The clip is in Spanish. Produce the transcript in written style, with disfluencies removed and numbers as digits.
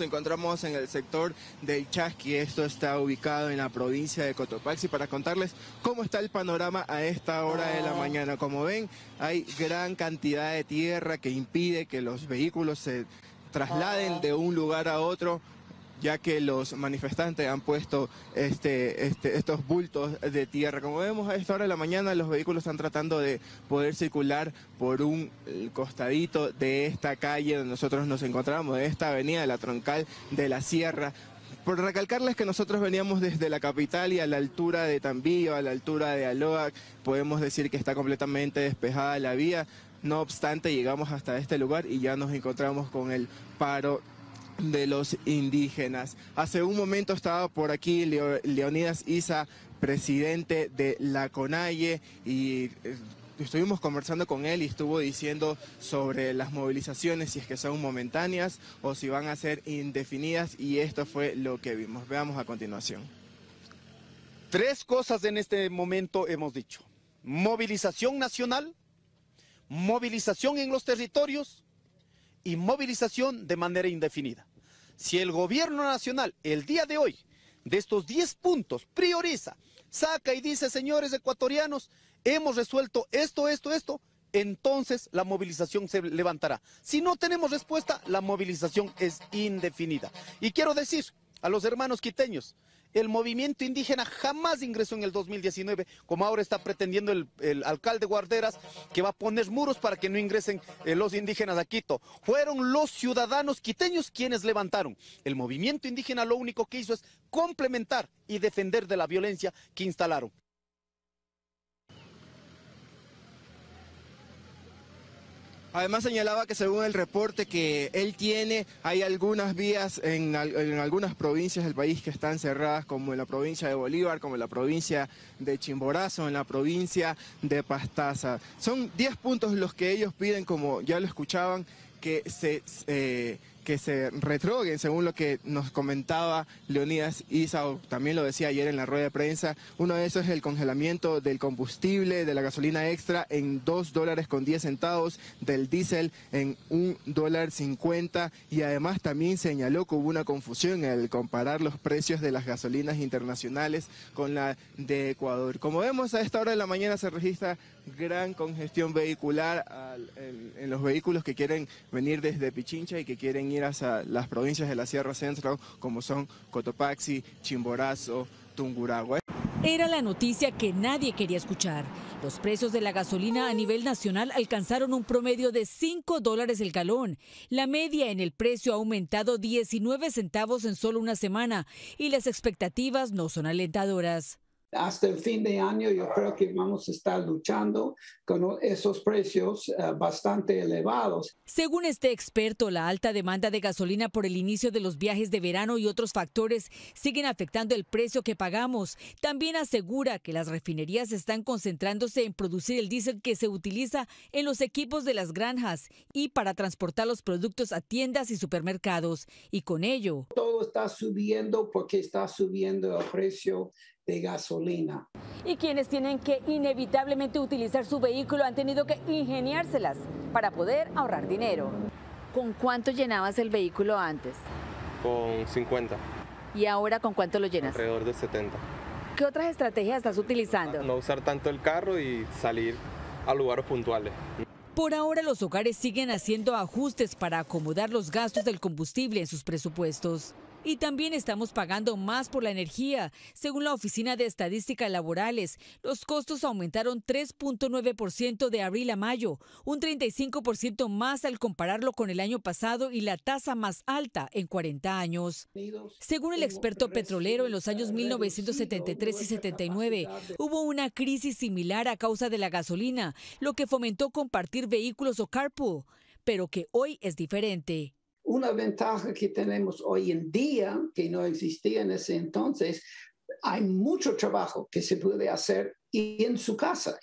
nos encontramos en el sector del Chasqui, esto está ubicado en la provincia de Cotopaxi, para contarles cómo está el panorama a esta hora de la mañana. Como ven, hay gran cantidad de tierra que impide que los vehículos se trasladen de un lugar a otro, ya que los manifestantes han puesto estos bultos de tierra. Como vemos a esta hora de la mañana, los vehículos están tratando de poder circular por un costadito de esta calle donde nosotros nos encontramos, de esta avenida, de la troncal de la Sierra. Por recalcarles que nosotros veníamos desde la capital y a la altura de Tambío, a la altura de Aloac, podemos decir que está completamente despejada la vía. No obstante, llegamos hasta este lugar y ya nos encontramos con el paro de los indígenas. Hace un momento estaba por aquí Leonidas Iza, presidente de la CONAIE, y estuvimos conversando con él y estuvo diciendo sobre las movilizaciones, si es que son momentáneas o si van a ser indefinidas, y esto fue lo que vimos. Veamos a continuación. Tres cosas en este momento hemos dicho: movilización nacional, movilización en los territorios y movilización de manera indefinida. Si el gobierno nacional el día de hoy, de estos 10 puntos, prioriza, saca y dice: señores ecuatorianos, hemos resuelto esto, entonces la movilización se levantará. Si no tenemos respuesta, la movilización es indefinida. Y quiero decir a los hermanos quiteños, el movimiento indígena jamás ingresó en el 2019, como ahora está pretendiendo el alcalde Guarderas, que va a poner muros para que no ingresen los indígenas a Quito. Fueron los ciudadanos quiteños quienes levantaron. El movimiento indígena lo único que hizo es complementar y defender de la violencia que instalaron. Además señalaba que según el reporte que él tiene, hay algunas vías en algunas provincias del país que están cerradas, como en la provincia de Bolívar, como en la provincia de Chimborazo, en la provincia de Pastaza. Son 10 puntos los que ellos piden, como ya lo escuchaban, que se retroguen, según lo que nos comentaba Leonidas Iza, o también lo decía ayer en la rueda de prensa. Uno de esos es el congelamiento del combustible, de la gasolina extra en $2.10, del diésel en $1.50, y además también señaló que hubo una confusión al comparar los precios de las gasolinas internacionales con la de Ecuador. Como vemos, a esta hora de la mañana se registra gran congestión vehicular en los vehículos que quieren venir desde Pichincha y que quieren ir hacia las provincias de la Sierra Central, como son Cotopaxi, Chimborazo, Tungurahua. Era la noticia que nadie quería escuchar. Los precios de la gasolina a nivel nacional alcanzaron un promedio de $5 el galón. La media en el precio ha aumentado 19 centavos en solo una semana y las expectativas no son alentadoras. Hasta el fin de año yo creo que vamos a estar luchando con esos precios bastante elevados. Según este experto, la alta demanda de gasolina por el inicio de los viajes de verano y otros factores siguen afectando el precio que pagamos. También asegura que las refinerías están concentrándose en producir el diésel que se utiliza en los equipos de las granjas y para transportar los productos a tiendas y supermercados. Y con ello, todo está subiendo porque está subiendo el precio de gasolina. Y quienes tienen que inevitablemente utilizar su vehículo han tenido que ingeniárselas para poder ahorrar dinero. ¿Con cuánto llenabas el vehículo antes? Con 50. ¿Y ahora con cuánto lo llenas? Alrededor de 70. ¿Qué otras estrategias estás utilizando? No usar tanto el carro y salir a lugares puntuales. Por ahora los hogares siguen haciendo ajustes para acomodar los gastos del combustible en sus presupuestos. Y también estamos pagando más por la energía. Según la Oficina de Estadísticas Laborales, los costos aumentaron 3.9% de abril a mayo, un 35% más al compararlo con el año pasado y la tasa más alta en 40 años. Según el experto petrolero, en los años 1973 y 79 hubo una crisis similar a causa de la gasolina, lo que fomentó compartir vehículos o carpool, pero que hoy es diferente. Una ventaja que tenemos hoy en día, que no existía en ese entonces, hay mucho trabajo que se puede hacer en su casa.